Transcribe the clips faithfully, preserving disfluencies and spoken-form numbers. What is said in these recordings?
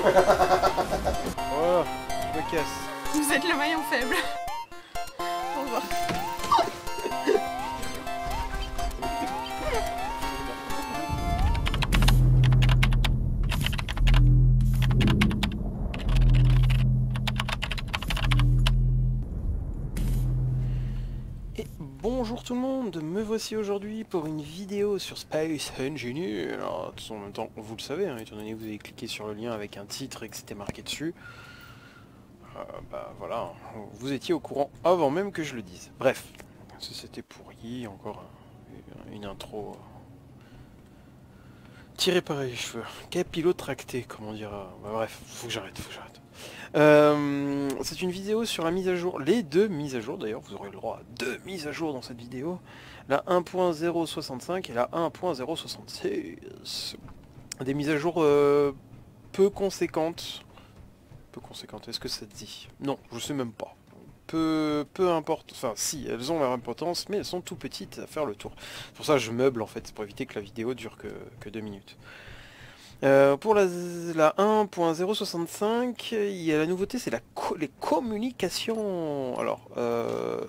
Oh, je me casse. Vous êtes le maillon faible. Au revoir. Et bonjour tout le monde, me voici aujourd'hui pour une vidéo sur Space Engineers. Alors, en même temps, vous le savez, hein, étant donné que vous avez cliqué sur le lien avec un titre et que c'était marqué dessus. Euh, bah voilà, vous étiez au courant avant même que je le dise. Bref, c'était pourri, encore une intro tirée par les cheveux, capillotractée, comme on dira. Bah, bref, faut que j'arrête, faut que j'arrête. Euh, c'est une vidéo sur la mise à jour, les deux mises à jour d'ailleurs, vous aurez le droit à deux mises à jour dans cette vidéo, la un point zéro soixante-cinq et la un point zéro soixante-six. Des mises à jour euh, peu conséquentes. Peu conséquentes, est-ce que ça te dit? Non, je sais même pas. Peu, peu importe, enfin si, elles ont leur importance, mais elles sont tout petites à faire le tour. C'est pour ça que je meuble en fait, c'est pour éviter que la vidéo dure que, que deux minutes. Euh, pour la, la un point zéro soixante-cinq, il y a la nouveauté, c'est la co les communications. Alors, euh,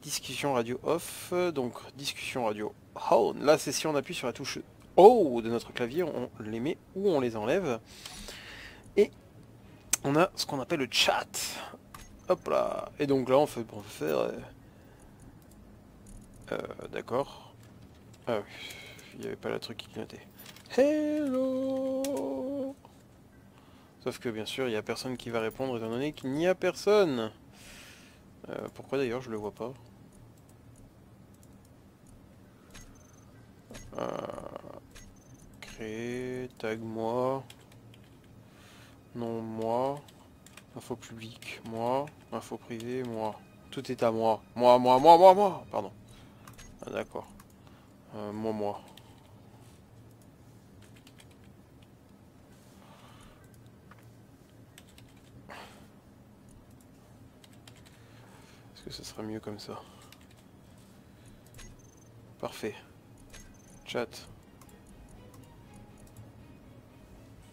discussion radio off, donc discussion radio on. Là, c'est si on appuie sur la touche O de notre clavier, on les met ou on les enlève. Et on a ce qu'on appelle le chat. Hop là. Et donc là, on peut faire... Euh, euh, D'accord. Ah oui, il n'y avait pas le truc qui clignotait. Hello. Sauf que bien sûr il n'y a personne qui va répondre étant donné qu'il n'y a personne. Euh, pourquoi d'ailleurs je le vois pas? euh, Créer, tag moi. Non moi. Info publique, moi. Info privée, moi. Tout est à moi. Moi, moi, moi, moi, moi. Pardon. Ah, d'accord. Euh, moi, moi. Est-ce que ce serait mieux comme ça? Parfait. Chat.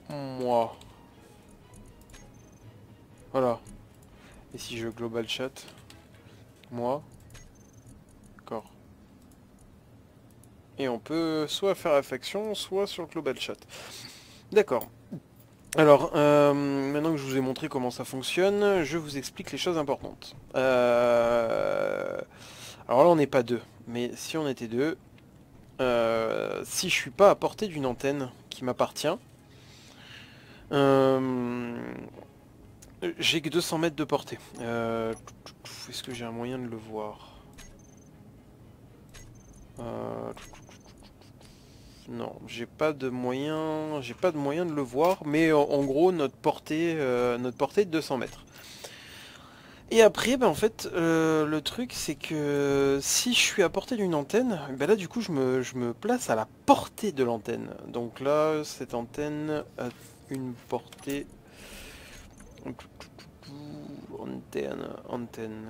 Moi. Voilà. Et si je global chat? Moi. D'accord. Et on peut soit faire affection, soit sur le global chat. D'accord. Alors, euh, maintenant que je vous ai montré comment ça fonctionne, je vous explique les choses importantes. Euh... Alors là, on n'est pas deux, mais si on était deux, euh, si je suis pas à portée d'une antenne qui m'appartient, euh, j'ai que deux cents mètres de portée. Euh, Est-ce que j'ai un moyen de le voir? euh... Non, j'ai pas de moyen, j'ai pas de moyen de le voir, mais en, en gros notre portée, euh, notre portée est de deux cents mètres. Et après, ben en fait, euh, le truc c'est que si je suis à portée d'une antenne, ben là du coup je me, je me place à la portée de l'antenne. Donc là, cette antenne a une portée, antenne, antenne,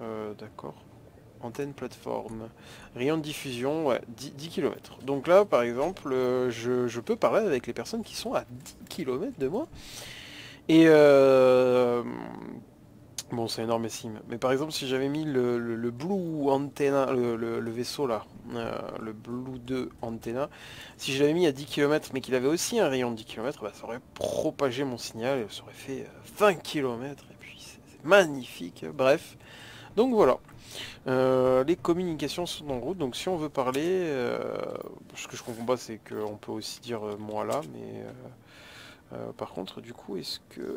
euh, d'accord. Antenne plateforme, rayon de diffusion, ouais, dix kilomètres. Donc là, par exemple, euh, je, je peux parler avec les personnes qui sont à dix kilomètres de moi. Et euh, bon, c'est énormissime. Mais par exemple, si j'avais mis le, le, le Blue Antenna, le, le, le vaisseau là, euh, le Blue deux Antenna, si je l'avais mis à dix kilomètres, mais qu'il avait aussi un rayon de dix kilomètres, bah, ça aurait propagé mon signal, ça aurait fait vingt kilomètres, et puis c'est magnifique, bref. Donc voilà. Euh, les communications sont en route, donc si on veut parler, euh, ce que je comprends pas c'est qu'on peut aussi dire euh, moi là, mais euh, euh, par contre du coup est-ce que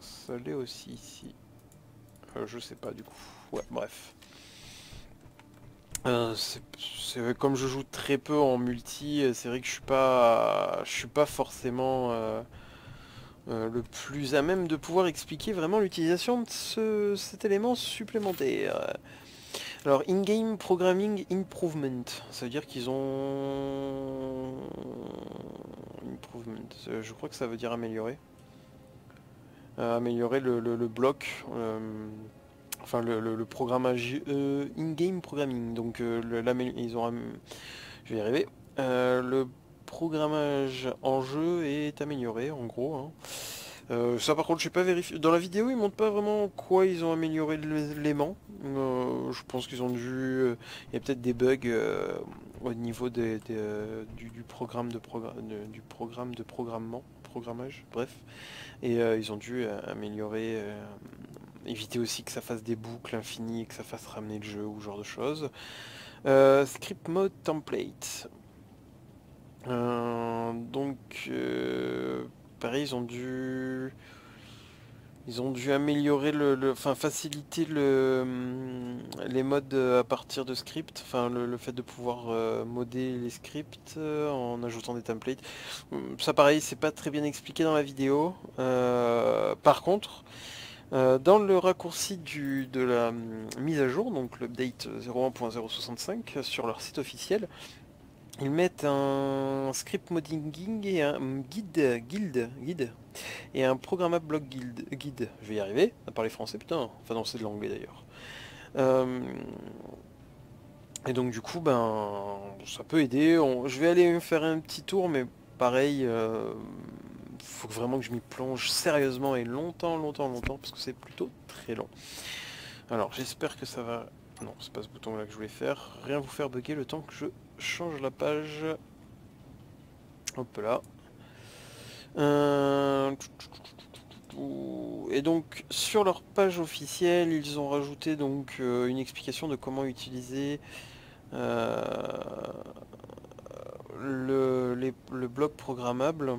ça l'est aussi ici? euh, Je sais pas du coup, ouais bref. Euh, c'est comme je joue très peu en multi, c'est vrai que je suis pas, je suis pas forcément... Euh, Euh, le plus à même de pouvoir expliquer vraiment l'utilisation de ce, cet élément supplémentaire. Alors, In-Game Programming Improvement, ça veut dire qu'ils ont... Improvement, je crois que ça veut dire améliorer. Euh, améliorer le, le, le bloc, euh, enfin le, le, le programmage euh, In-Game Programming, donc euh, le, ils ont... Je vais y arriver. Euh, le programmage en jeu est amélioré, en gros. Hein. Euh, ça par contre je n'ai pas vérifié. Dans la vidéo ils montrent pas vraiment quoi ils ont amélioré l'élément. Euh, je pense qu'ils ont dû. Il y a peut-être des bugs euh, au niveau des, des, du, du programme de progr... du programme de programmement, programmage, bref. Et euh, ils ont dû améliorer. Euh, éviter aussi que ça fasse des boucles infinies et que ça fasse ramener le jeu ou ce genre de choses. Euh, script mode template. Euh, donc euh, pareil, ils ont dû ils ont dû améliorer le, le enfin faciliter le les modes à partir de scripts, enfin le, le fait de pouvoir euh, modder les scripts en ajoutant des templates. Ça pareil, c'est pas très bien expliqué dans la vidéo. Euh, par contre, Euh, dans le raccourci du, de la euh, mise à jour, donc l'update zéro un point zéro soixante-cinq sur leur site officiel, ils mettent un script modding et un guide, guide, guide et un programmable block guide, guide. Je vais y arriver, à parler français, putain, enfin non, c'est de l'anglais d'ailleurs. Euh, et donc du coup, ben, ça peut aider. On, je vais aller faire un petit tour, mais pareil. Euh, faut vraiment que je m'y plonge sérieusement et longtemps, longtemps, longtemps, parce que c'est plutôt très long. Alors, j'espère que ça va... Non, c'est pas ce bouton-là que je voulais faire. Rien vous faire bugger le temps que je change la page. Hop là. Euh... Et donc, sur leur page officielle, ils ont rajouté donc euh, une explication de comment utiliser... Euh, le, les, le bloc programmable.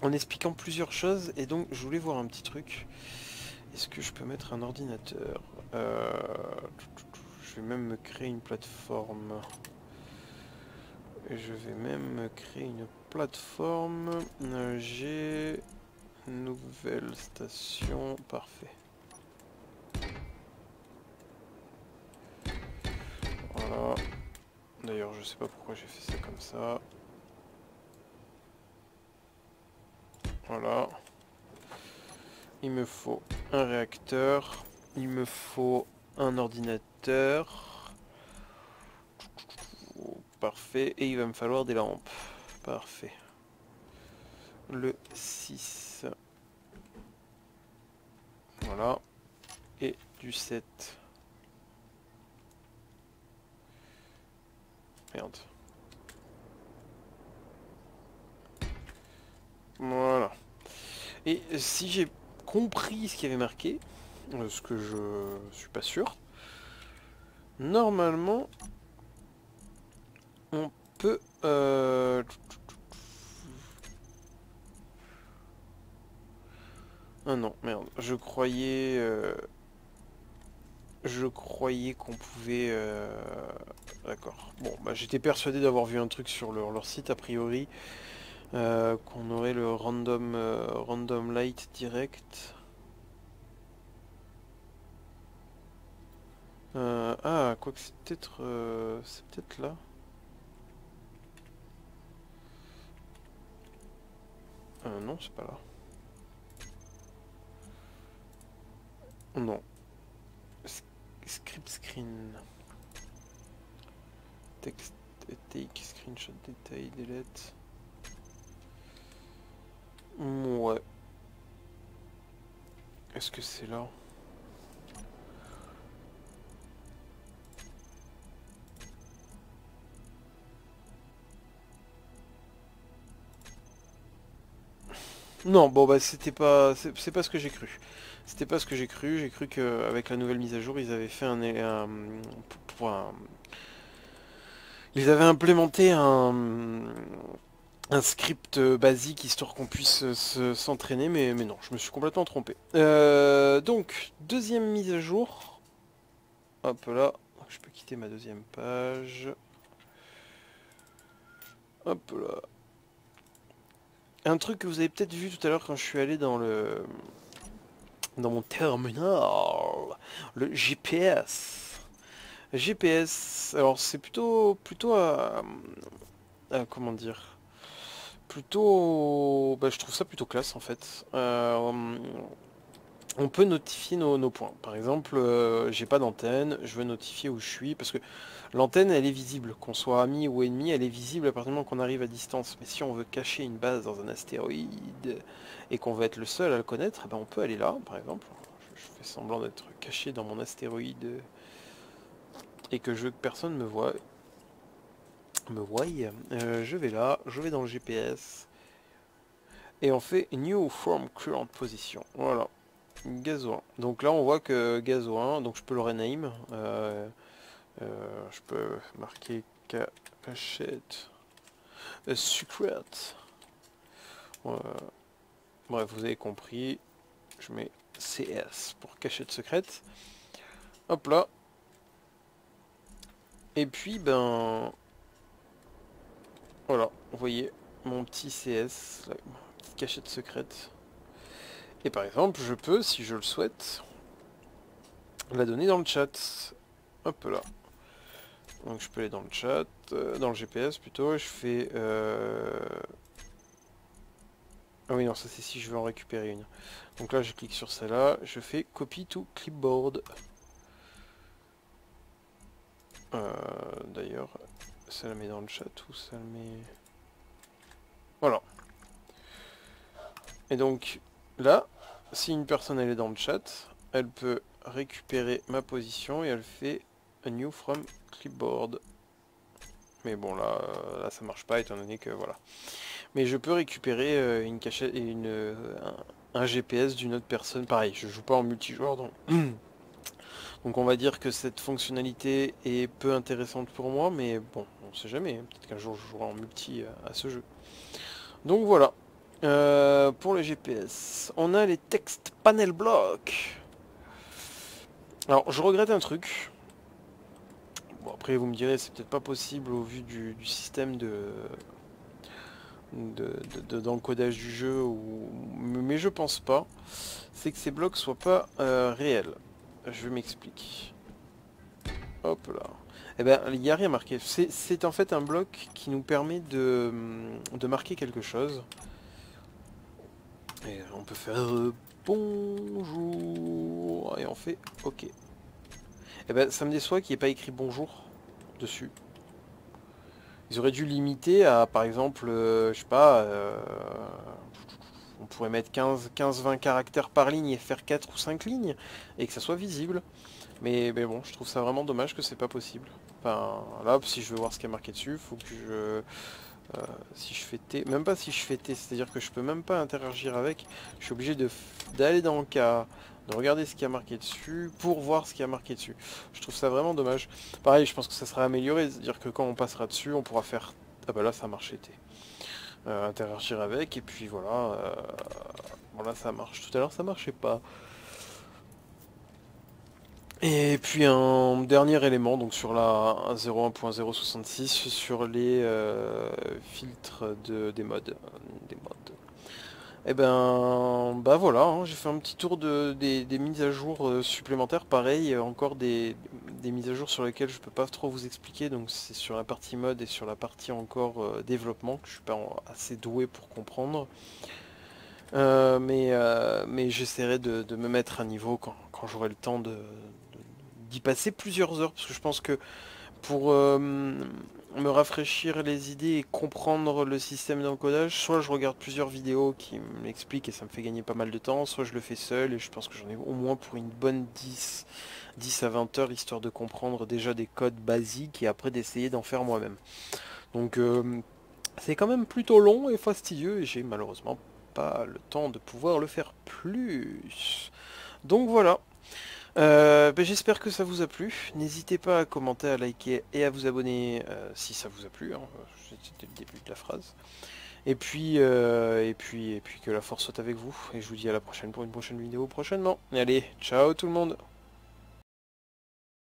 En expliquant plusieurs choses, et donc je voulais voir un petit truc. Est-ce que je peux mettre un ordinateur? euh, Je vais même me créer une plateforme. Je vais même me créer une plateforme. J'ai nouvelle station, parfait. Voilà. D'ailleurs, je sais pas pourquoi j'ai fait ça comme ça. Voilà, il me faut un réacteur, il me faut un ordinateur, parfait, et il va me falloir des lampes, parfait. Le six, voilà, et du sept. Merde. Voilà. Et si j'ai compris ce qui avait marqué, ce que je suis pas sûr, normalement, on peut... Euh... Ah non, merde. Je croyais... Euh... Je croyais qu'on pouvait... Euh... D'accord. Bon, bah, j'étais persuadé d'avoir vu un truc sur leur, leur site, a priori. Euh, qu'on aurait le random euh, random light direct. Euh, ah, quoi que c'est peut-être euh, c'est peut-être là. Euh, non, c'est pas là. Non. S script screen. Text take screenshot détail delete. Ouais. Est-ce que c'est là? Non, bon bah c'était pas... C'est pas ce que j'ai cru. C'était pas ce que j'ai cru. J'ai cru qu'avec la nouvelle mise à jour, ils avaient fait un... un, pour un ils avaient implémenté un... un script basique histoire qu'on puisse s'entraîner, mais, mais non, je me suis complètement trompé. Euh, donc, deuxième mise à jour. Hop là, je peux quitter ma deuxième page. Hop là. Un truc que vous avez peut-être vu tout à l'heure quand je suis allé dans le... dans mon terminal, le G P S. G P S, alors c'est plutôt... plutôt à... à comment dire... plutôt bah, je trouve ça plutôt classe en fait. euh, on peut notifier nos, nos points. Par exemple, euh, j'ai pas d'antenne, je veux notifier où je suis, parce que l'antenne, elle est visible, qu'on soit ami ou ennemi, elle est visible à partir du moment qu'on arrive à distance. Mais si on veut cacher une base dans un astéroïde et qu'on veut être le seul à le connaître, eh ben on peut aller là, par exemple. Je, je fais semblant d'être caché dans mon astéroïde et que je veux que personne me voie. me voie. Euh, je vais là, je vais dans le G P S et on fait New From Current Position. Voilà. Gazo un. Donc là on voit que Gazo un, donc je peux le rename. Euh, euh, je peux marquer cachette. A secret. Euh, bref, vous avez compris. Je mets C S pour cachette secrète. Hop là. Et puis ben voilà, vous voyez mon petit C S, là, ma petite cachette secrète. Et par exemple, je peux, si je le souhaite, la donner dans le chat. Hop là. Donc je peux aller dans le chat, euh, dans le G P S plutôt, je fais... Euh... Ah oui, non, ça c'est si je veux en récupérer une. Donc là, je clique sur celle-là, je fais Copy to Clipboard. Euh, D'ailleurs, ça la met dans le chat ou ça la met... Voilà. Et donc... Là, si une personne elle est dans le chat, elle peut récupérer ma position et elle fait a new from clipboard. Mais bon là, là ça marche pas étant donné que voilà. Mais je peux récupérer une cachette et une un, un G P S d'une autre personne. Pareil, je joue pas en multijoueur donc. Donc on va dire que cette fonctionnalité est peu intéressante pour moi, mais bon, on sait jamais. Peut-être qu'un jour je jouerai en multi à ce jeu. Donc voilà. Euh, pour le G P S, on a les textes panel block. Alors, je regrette un truc. Bon, après, vous me direz, c'est peut-être pas possible au vu du, du système de, de, de, de d'encodage du jeu, ou, mais je pense pas. C'est que ces blocs soient pas euh, réels. Je m'explique. Hop là. Eh ben, il n'y a rien marqué. C'est en fait un bloc qui nous permet de, de marquer quelque chose. Et on peut faire euh, bonjour et on fait ok. Et ben ça me déçoit qu'il n'y ait pas écrit bonjour dessus. Ils auraient dû limiter à par exemple, euh, je sais pas, euh, on pourrait mettre quinze vingt caractères par ligne et faire quatre ou cinq lignes et que ça soit visible. Mais, mais bon, je trouve ça vraiment dommage que c'est pas possible. Enfin là, si je veux voir ce qui est marqué dessus, faut que je... Euh, si je fais T, même pas si je fais T, c'est-à-dire que je peux même pas interagir avec, je suis obligé d'aller dans le cas, de regarder ce qu'il y a marqué dessus, pour voir ce qu'il y a marqué dessus. Je trouve ça vraiment dommage. Pareil, je pense que ça sera amélioré, c'est-à-dire que quand on passera dessus, on pourra faire... Ah bah là, ça marche T. Euh, interagir avec, et puis voilà, euh... voilà, ça marche. Tout à l'heure, ça marchait pas. Et puis un dernier élément, donc sur la un point zéro un point zéro soixante-six, sur les euh, filtres de, des modes. Des modes. Et ben bah voilà, hein, j'ai fait un petit tour de, des, des mises à jour supplémentaires. Pareil, encore des, des mises à jour sur lesquelles je peux pas trop vous expliquer. Donc c'est sur la partie mode et sur la partie encore euh, développement, que je suis pas assez doué pour comprendre. Euh, mais euh, mais j'essaierai de, de me mettre à niveau quand, quand j'aurai le temps de... d'y passer plusieurs heures, parce que je pense que pour euh, me rafraîchir les idées et comprendre le système d'encodage, soit je regarde plusieurs vidéos qui m'expliquent et ça me fait gagner pas mal de temps, soit je le fais seul et je pense que j'en ai au moins pour une bonne dix à vingt heures, histoire de comprendre déjà des codes basiques et après d'essayer d'en faire moi-même. Donc euh, c'est quand même plutôt long et fastidieux et j'ai malheureusement pas le temps de pouvoir le faire plus. Donc voilà. Euh, ben j'espère que ça vous a plu, n'hésitez pas à commenter, à liker et à vous abonner euh, si ça vous a plu, hein. C'était le début de la phrase, et puis, euh, et, puis, et puis que la force soit avec vous, et je vous dis à la prochaine pour une prochaine vidéo prochainement, allez, ciao tout le monde.